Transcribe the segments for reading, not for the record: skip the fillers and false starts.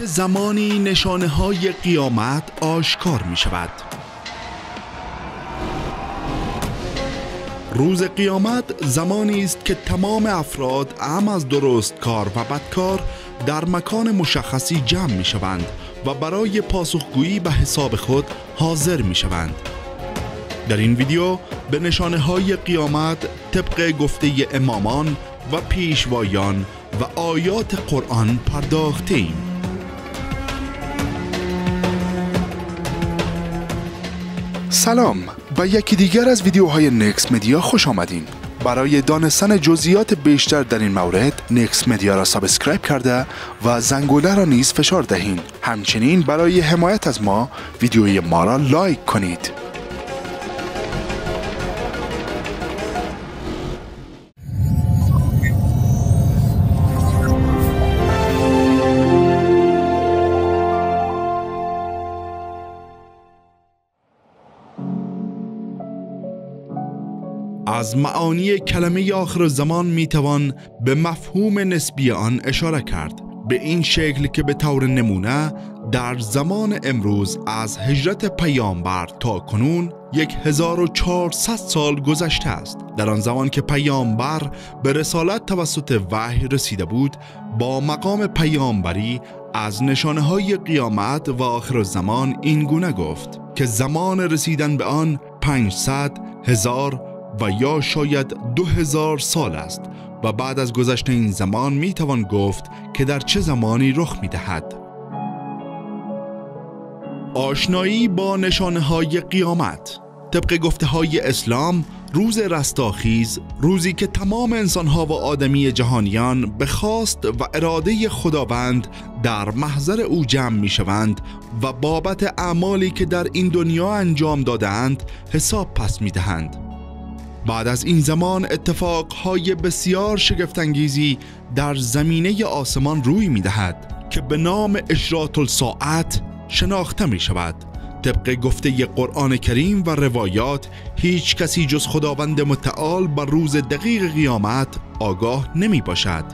گذشت زمانی نشانه‌های قیامت آشکار می شود. روز قیامت زمانی است که تمام افراد اعم از درستکار و بدکار در مکان مشخصی جمع می شوند و برای پاسخگویی به حساب خود حاضر می شوند. در این ویدیو به نشانه‌های قیامت طبق گفته امامان و پیشوایان و آیات قرآن پرداختیم. سلام، به یکی دیگر از ویدیوهای نکست مدیا خوش آمدین. برای دانستن جزئیات بیشتر در این مورد نکست مدیا را سابسکرایب کرده و زنگوله را نیز فشار دهین. همچنین برای حمایت از ما ویدیوی ما را لایک کنید. از معانی کلمه آخر زمان میتوان به مفهوم نسبی آن اشاره کرد، به این شکل که به طور نمونه در زمان امروز از هجرت پیامبر تا کنون 1400 سال گذشته است. در آن زمان که پیامبر به رسالت توسط وحی رسیده بود، با مقام پیامبری از نشانه‌های قیامت و آخر زمان این گونه گفت که زمان رسیدن به آن 500، 1000 و یا شاید 2000 سال است و بعد از گذشت این زمان می توان گفت که در چه زمانی رخ می دهد. آشنایی با نشانه های قیامت. طبق گفته های اسلام، روز رستاخیز، روزی که تمام انسانها و آدمی جهانیان به خواست و اراده خداوند در محضر او جمع می شوند و بابت اعمالی که در این دنیا انجام دادند حساب پس می دهند. بعد از این زمان اتفاقهای بسیار شگفتانگیزی در زمینه آسمان روی می دهد که به نام اشراط الساعت شناخته می شود. طبق گفته قرآن کریم و روایات، هیچ کسی جز خداوند متعال بر روز دقیق قیامت آگاه نمی باشد.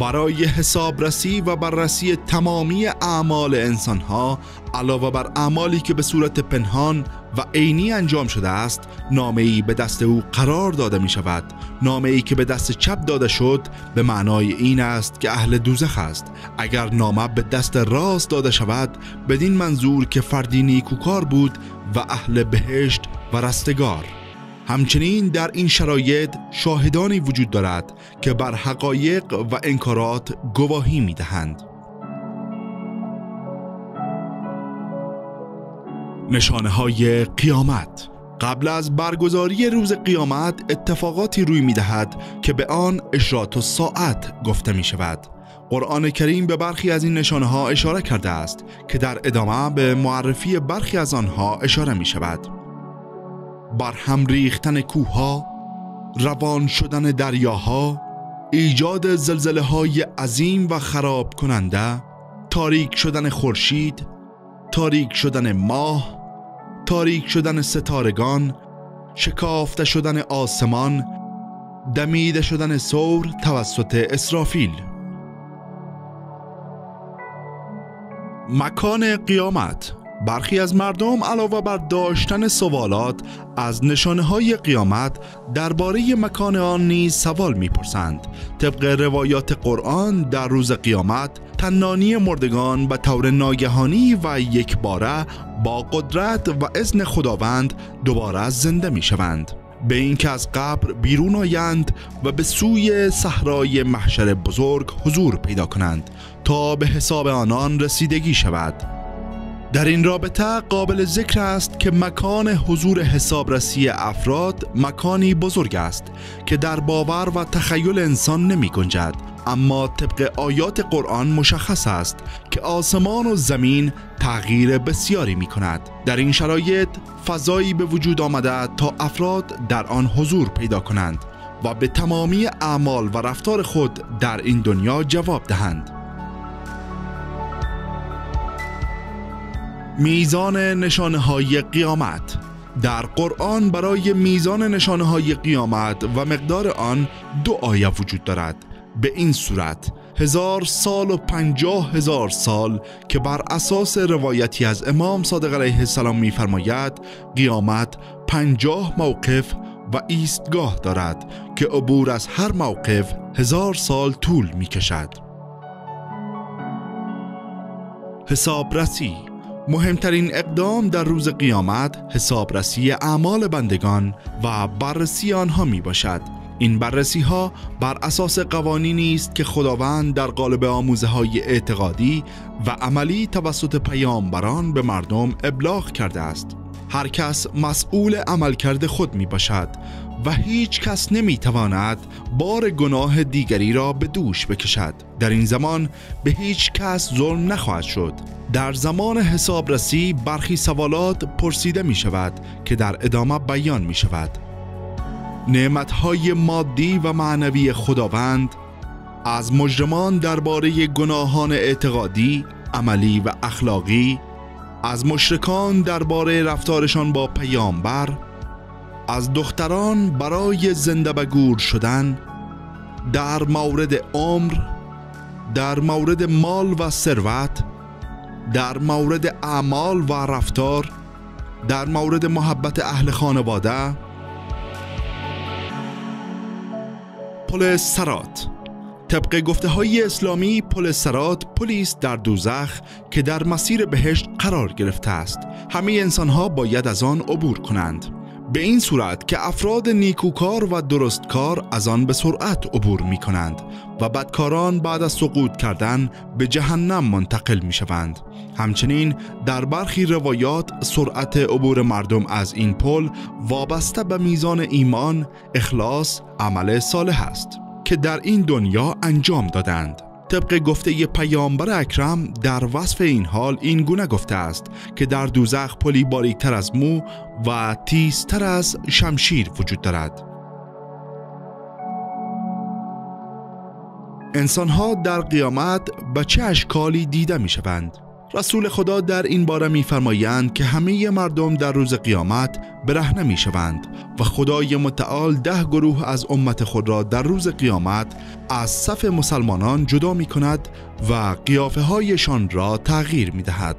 برای حسابرسی و بررسی تمامی اعمال انسانها، علاوه بر اعمالی که به صورت پنهان و عینی انجام شده است، نامه‌ای به دست او قرار داده می شود. نامه‌ای که به دست چپ داده شد به معنای این است که اهل دوزخ است. اگر نامه به دست راست داده شود، بدین منظور که فردی نیکوکار بود و اهل بهشت و رستگار. همچنین در این شرایط شاهدانی وجود دارد که بر حقایق و انکارات گواهی می دهند. نشانه های قیامت. قبل از برگزاری روز قیامت اتفاقاتی روی می دهد که به آن اشراط الساعت گفته می شود. قرآن کریم به برخی از این نشانه ها اشاره کرده است که در ادامه به معرفی برخی از آنها اشاره می شود. برهم ریختن کوهها، روان شدن دریاها، ایجاد زلزله های عظیم و خراب کننده، تاریک شدن خورشید، تاریک شدن ماه، تاریک شدن ستارگان، شکافته شدن آسمان، دمیده شدن ثور توسط اسرافیل. مکان قیامت. برخی از مردم علاوه بر داشتن سوالات از نشانه‌های قیامت درباره مکان آن نیز سوال می‌پرسند. طبق روایات قرآن در روز قیامت تنانی مردگان به طور ناگهانی و یکباره با قدرت و اذن خداوند دوباره زنده می‌شوند، به اینکه از قبر بیرون آیند و به سوی صحرای محشر بزرگ حضور پیدا کنند تا به حساب آنان رسیدگی شود. در این رابطه قابل ذکر است که مکان حضور حسابرسی افراد مکانی بزرگ است که در باور و تخیل انسان نمی گنجد، اما طبق آیات قرآن مشخص است که آسمان و زمین تغییر بسیاری می کند. در این شرایط فضایی به وجود آمده تا افراد در آن حضور پیدا کنند و به تمامی اعمال و رفتار خود در این دنیا جواب دهند. میزان نشانه‌های قیامت. در قرآن برای میزان نشانه‌های قیامت و مقدار آن دو آیه وجود دارد. به این صورت 1000 سال و 50000 سال که بر اساس روایتی از امام صادق علیه السلام می‌فرماید قیامت 50 موقف و ایستگاه دارد که عبور از هر موقف 1000 سال طول می‌کشد. حسابرسی. مهمترین اقدام در روز قیامت حسابرسی اعمال بندگان و بررسی آنها می باشد. این بررسی ها بر اساس قوانینی است که خداوند در قالب آموزه های اعتقادی و عملی توسط پیامبران به مردم ابلاغ کرده است. هر کس مسئول عملکرد خود می باشد و هیچ کس نمی تواند بار گناه دیگری را به دوش بکشد. در این زمان به هیچ کس ظلم نخواهد شد. در زمان حسابرسی برخی سوالات پرسیده می شود که در ادامه بیان می شود. نعمت‌های مادی و معنوی خداوند، از مجرمان درباره گناهان اعتقادی، عملی و اخلاقی، از مشرکان درباره رفتارشان با پیامبر، از دختران برای زنده به گور شدن، در مورد عمر، در مورد مال و ثروت، در مورد اعمال و رفتار، در مورد محبت اهل خانواده. پل صراط. طبق گفته های اسلامی پل صراط پلی است در دوزخ که در مسیر بهشت قرار گرفته است. همه انسان ها باید از آن عبور کنند، به این صورت که افراد نیکوکار و درستکار از آن به سرعت عبور می کنند و بدکاران بعد از سقوط کردن به جهنم منتقل می شوند. همچنین در برخی روایات سرعت عبور مردم از این پل وابسته به میزان ایمان، اخلاص، عمل صالح است که در این دنیا انجام دادند. طبق گفته پیامبر اکرم در وصف این حال این گونه گفته است که در دوزخ پلی باریکتر از مو و تیزتر از شمشیر وجود دارد. انسانها در قیامت به چه اشکالی دیده می شوند؟ رسول خدا در این باره می‌فرمایند که همه مردم در روز قیامت برهنه می‌شوند و خدای متعال 10 گروه از امت خود را در روز قیامت از صف مسلمانان جدا می‌کند و قیافه‌هایشان را تغییر می‌دهد.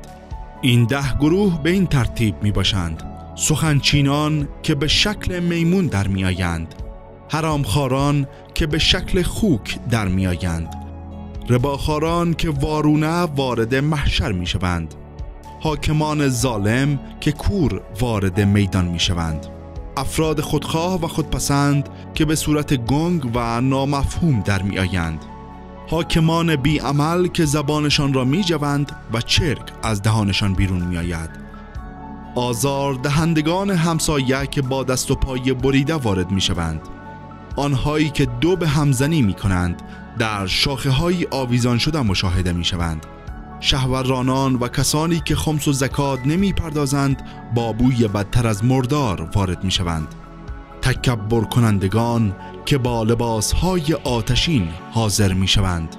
این 10 گروه به این ترتیب می‌باشند: سخنچینان که به شکل میمون در می‌آیند، حرامخواران که به شکل خوک در می‌آیند، رباخاران که وارونه وارد محشر می شوند، حاکمان ظالم که کور وارد میدان می شوند، افراد خودخواه و خودپسند که به صورت گنگ و نامفهوم در می آیند، حاکمان بی عمل که زبانشان را می جوند و چرک از دهانشان بیرون می آید، آزار دهندگان همسایه که با دست و پای بریده وارد می شوند، آنهایی که دو به همزنی می کنند در شاخه های آویزان شده مشاهده می شوند، شهوترانان و کسانی که خمس و زکات نمی پردازند با بوی بدتر از مردار وارد می شوند، تکبر کنندگان که با لباس های آتشین حاضر می شوند.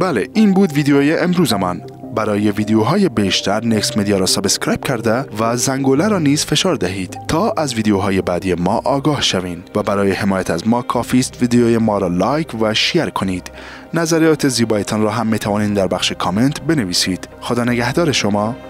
بله، این بود ویدیوی امروز من. برای ویدیوهای بیشتر نکست مدیا را سابسکرایب کرده و زنگوله را نیز فشار دهید تا از ویدیوهای بعدی ما آگاه شوین و برای حمایت از ما کافی است ویدیوی ما را لایک و شیر کنید. نظریات زیبایتان را هم می توانید در بخش کامنت بنویسید. خدا نگهدار شما.